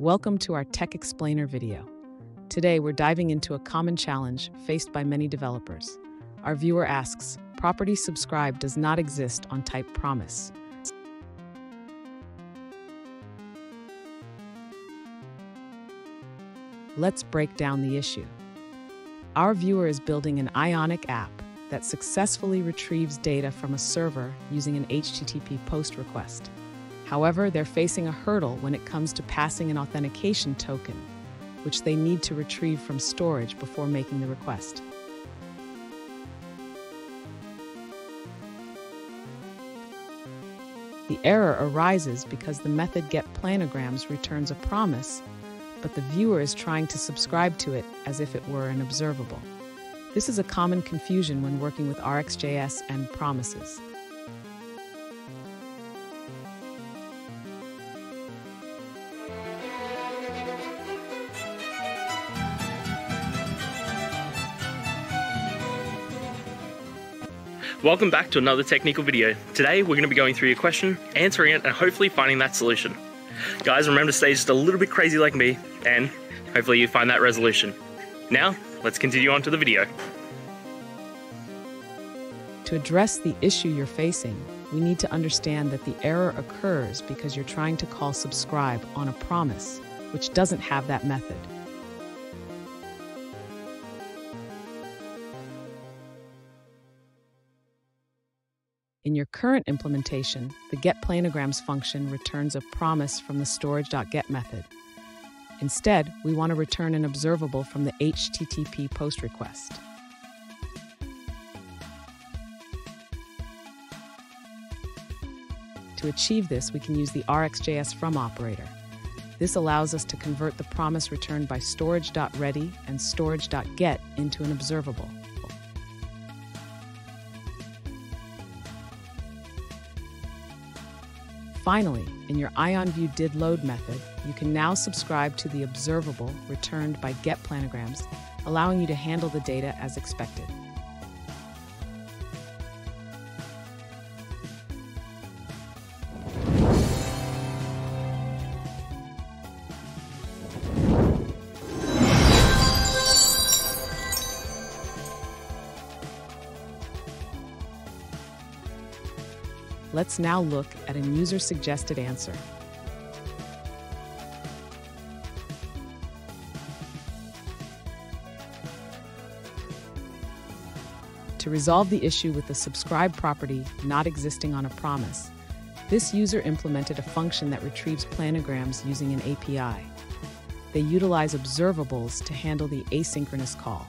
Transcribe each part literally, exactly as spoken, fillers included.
Welcome to our Tech Explainer video. Today we're diving into a common challenge faced by many developers. Our viewer asks, property subscribe does not exist on type Promise. Let's break down the issue. Our viewer is building an Ionic app that successfully retrieves data from a server using an H T T P post request. However, they're facing a hurdle when it comes to passing an authentication token, which they need to retrieve from storage before making the request. The error arises because the method getPlanograms returns a promise, but the viewer is trying to subscribe to it as if it were an observable. This is a common confusion when working with RxJS and Promises. Welcome back to another technical video. Today we're going to be going through your question, answering it, and hopefully finding that solution. Guys, remember to stay just a little bit crazy like me, and hopefully you find that resolution. Now, let's continue on to the video. To address the issue you're facing, we need to understand that the error occurs because you're trying to call subscribe on a promise, which doesn't have that method. In your current implementation, the getPlanograms function returns a promise from the storage.get method. Instead, we want to return an observable from the H T T P post request. To achieve this, we can use the RxJS from operator. This allows us to convert the promise returned by storage.ready and storage.get into an observable. Finally, in your IonViewDidLoad method, you can now subscribe to the observable returned by getPlanograms, allowing you to handle the data as expected. Let's now look at a user-suggested answer. To resolve the issue with the subscribe property not existing on a promise, this user implemented a function that retrieves planograms using an A P I. They utilize observables to handle the asynchronous call.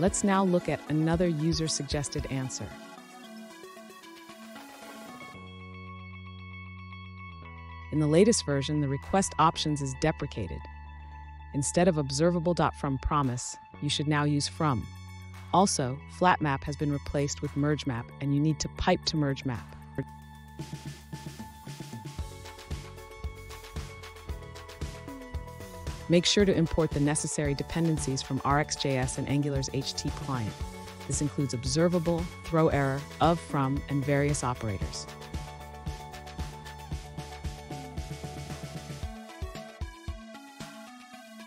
Let's now look at another user-suggested answer. In the latest version, the request options is deprecated. Instead of observable.fromPromise, you should now use from. Also, flatMap has been replaced with mergeMap, and you need to pipe to mergeMap. Make sure to import the necessary dependencies from RxJS and Angular's H T T P client. This includes observable, throwError, of, from, and various operators.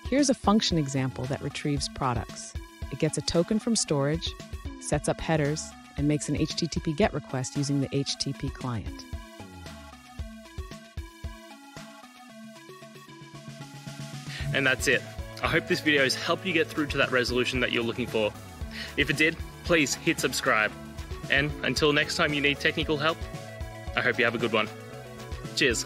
Here's a function example that retrieves products. It gets a token from storage, sets up headers, and makes an H T T P GET request using the H T T P client. And that's it. I hope this video has helped you get through to that resolution that you're looking for. If it did, please hit subscribe. And until next time you need technical help, I hope you have a good one. Cheers.